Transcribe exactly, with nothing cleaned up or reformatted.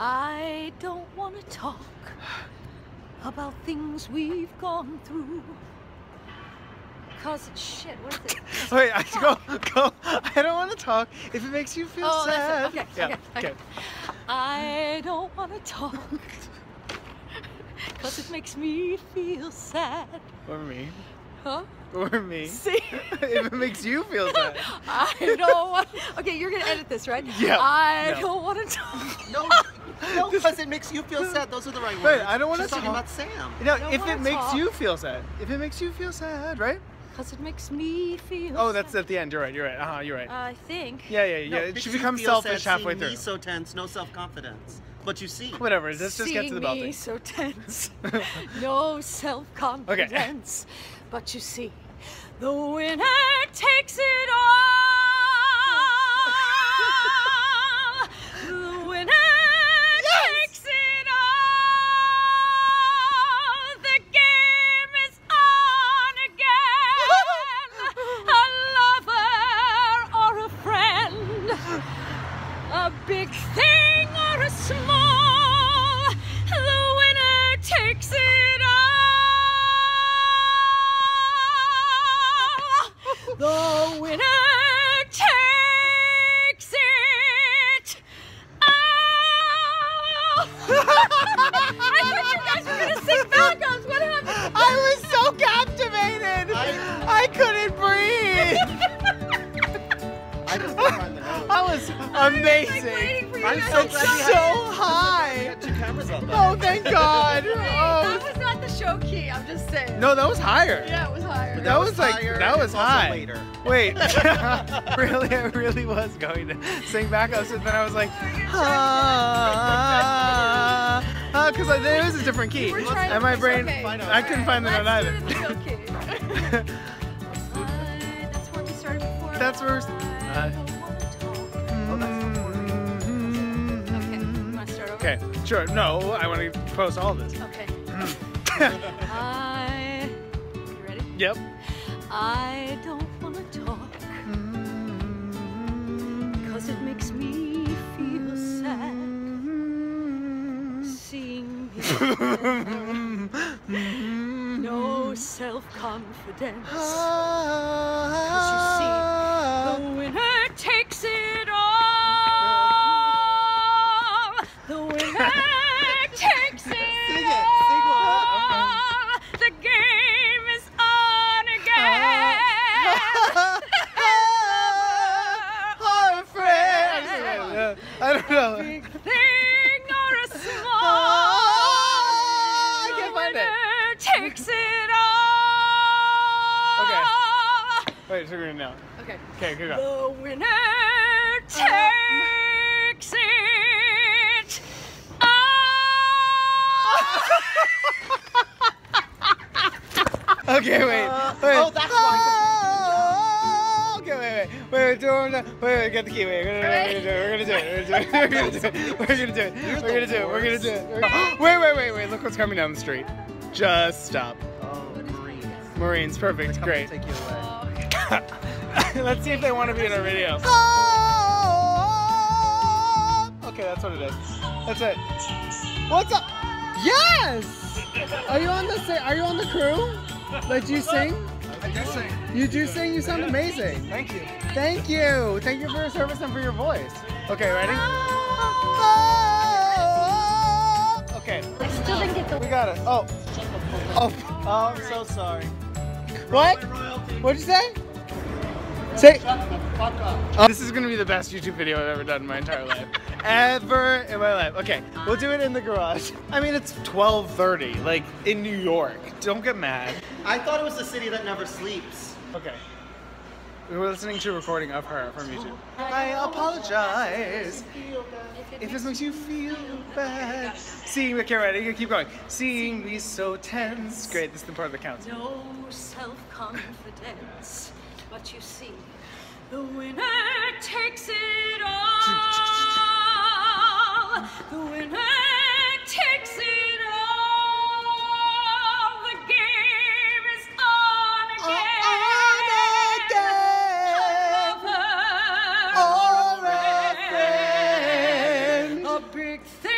I don't want to talk about things we've gone through. Cause shit, what is it? Wait, I go, go. I don't want to talk if it makes you feel oh, sad. Okay, yeah, okay, okay. okay. I don't want to talk cause it makes me feel sad. Or me. Huh? Or me. See? If it makes you feel sad. I don't want. Okay, you're gonna edit this, right? Yeah. I no. don't want to talk. No. No, because it makes you feel sad. Those are the right words. Wait, I don't want to talk about Sam. No, if it makes talk. you feel sad. If it makes you feel sad, right? Because it makes me feel. Oh, sad. That's at the end. You're right. You're right. Uh huh. You're right. I think. Yeah, yeah, yeah. No, it should become selfish sad, halfway through. Me so tense, no self confidence. But you see. Whatever. Let's just get to the belting. Me so tense, no self confidence. Okay. But you see, the winner takes it all. A big thing or a small, the winner takes it all. The winner takes it all. I thought you guys were gonna sing backups. What happened? I was so captivated. I, I couldn't breathe. I just couldn't find the note. I was amazing. I was, like, I'm so glad you so had, high. You had two cameras on there. Oh, thank God. Wait, oh. That was not the show key. I'm just saying. No, that was higher. Yeah, it was higher. That, that was, was like that was high. Later. Wait, really, I really was going to sing backups, and then I was like, ah, ah, because there was a different key, and my brain, okay. I couldn't find the note either. That's where we started before. That's where. Uh, Okay, sure. No, I want to post all this. Okay. I. You ready? Yep. I don't want to talk. Because it makes me feel sad. Seeing me. No self confidence. Because you see, the winner takes it all. The winner takes it, it all. It. The game is on again. Uh, our friend. I don't know. A big thing or a small. I can't find it. The winner takes it all. Okay. Wait, figure it now. Okay. Okay, good. The winner takes it all. Okay, wait, uh, wait. Oh, that's oh, why. Okay, wait, wait. Wait, wait, wait, wait, get the key. Wait, we're gonna do it. We're gonna do it. We're gonna do it. We're gonna do it. We're gonna do it. We're gonna do it. We're gonna do it. Wait, wait, wait, wait. Look what's coming down the street. Just stop. Oh, Marines. Marines, perfect. Great. Let's see if they want to be in our video. Okay, that's what it is. That's it. What's up? Yes! Are you on the Are you on the crew? Like, do you sing? I do sing. You do sing? You sound amazing. Thank you. Thank you. Thank you for your service and for your voice. Okay, ready? Okay. I still didn't get the. We got it. Oh. Oh. Oh, I'm so sorry. What? What'd you say? Say. This is gonna be the best YouTube video I've ever done in my entire life. Ever in my life. Okay, we'll do it in the garage. I mean, it's twelve thirty, like, in New York. Don't get mad. I thought it was the city that never sleeps. Okay. We were listening to a recording of her from YouTube. I apologize if this makes you feel bad. Seeing, okay, right, you keep going. Seeing me so tense. Great, this is the part that counts. No self-confidence, but you see, the winner takes it all. The winner takes it all. The game is on again. On again. A lover or a friend. A big thing.